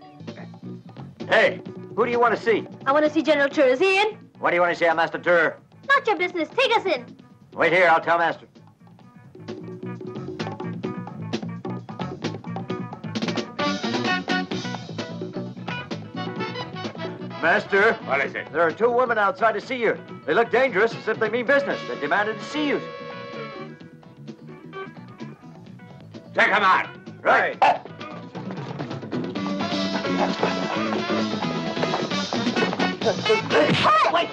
Hey, who do you want to see? I want to see General Tur. Is he in? What do you want to see, Master Tur? Not your business. Take us in. Wait here, I'll tell Master. Master? What is it? There are two women outside to see you. They look dangerous as if they mean business. They demanded to see you. Take them out. Right. Hey! Wait!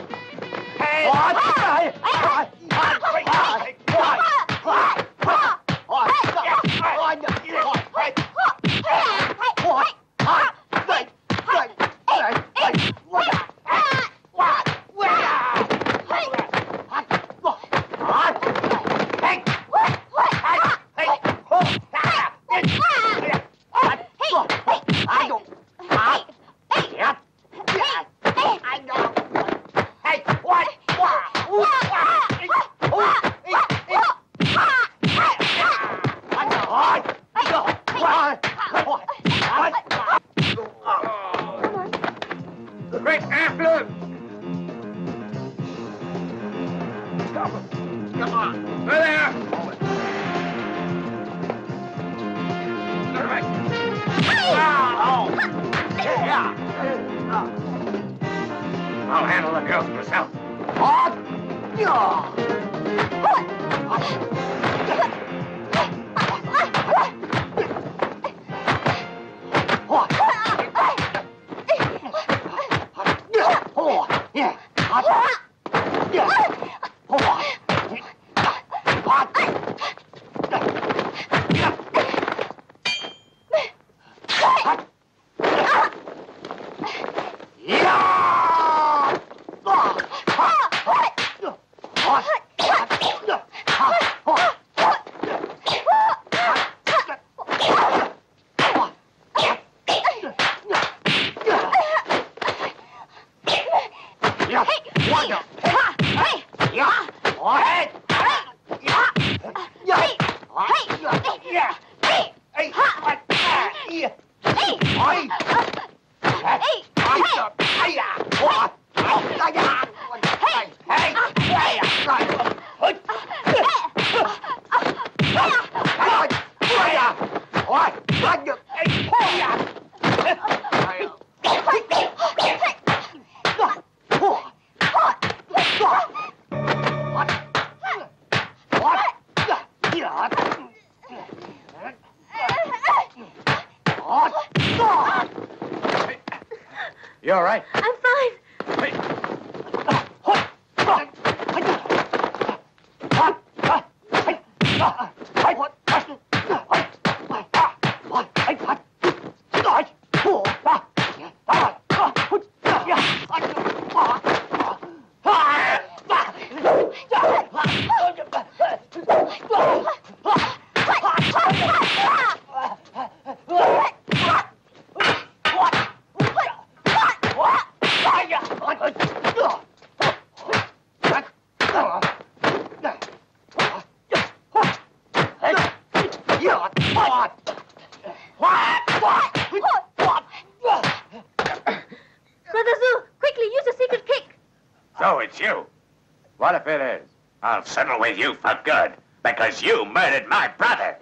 Settle with you for good, because you murdered my brother.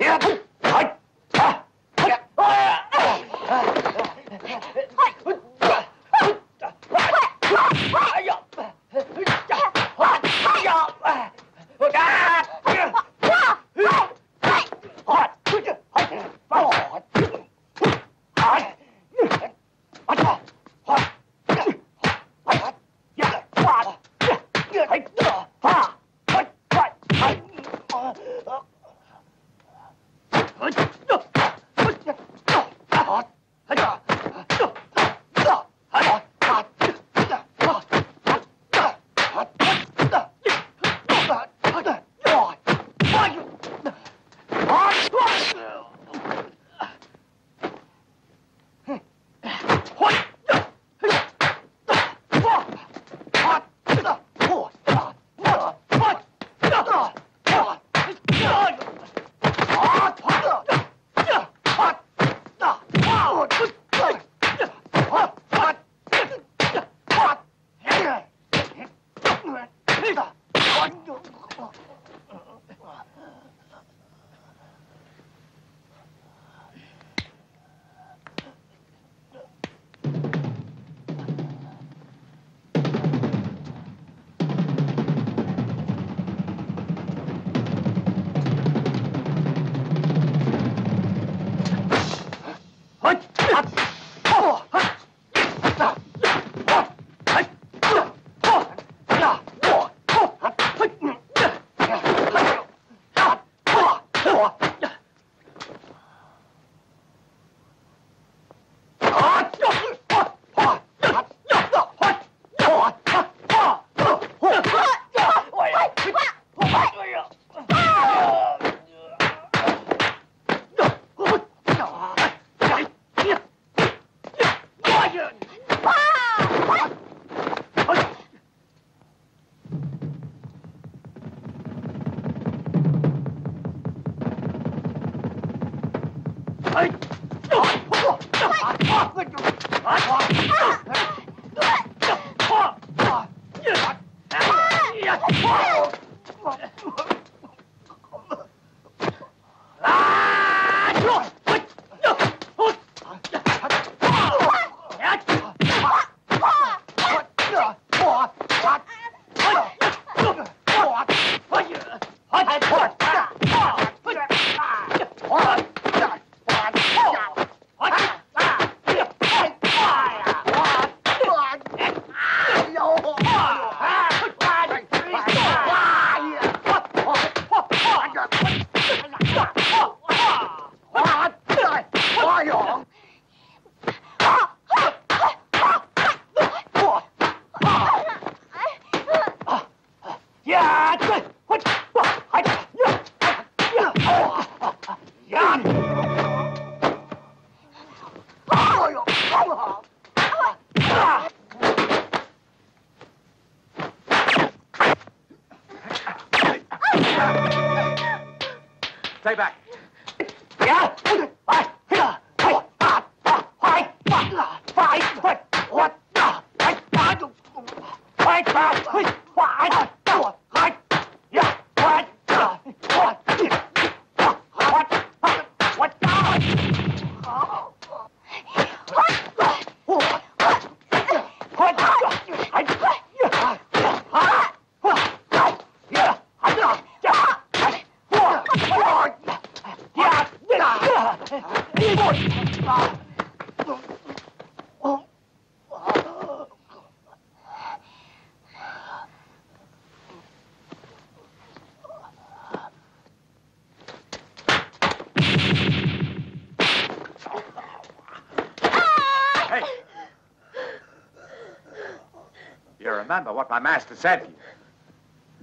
Remember what my master said to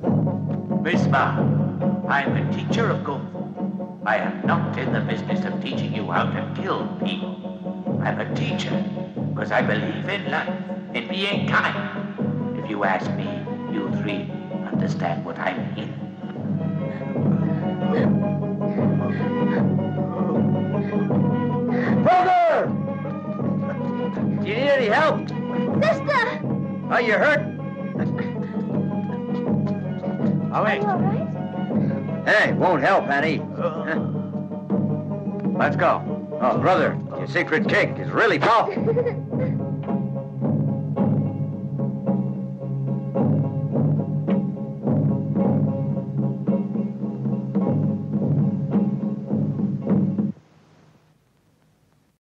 you. Miss Ma, I am a teacher of Kung Fu. I am not in the business of teaching you how to kill people. I'm a teacher because I believe in love, in being kind. If you ask me, you three understand what I mean. Brother! Do you need any help? Mister! Are you hurt? All right. Hey, won't help any. Let's go. Oh, brother, your secret kick is really powerful.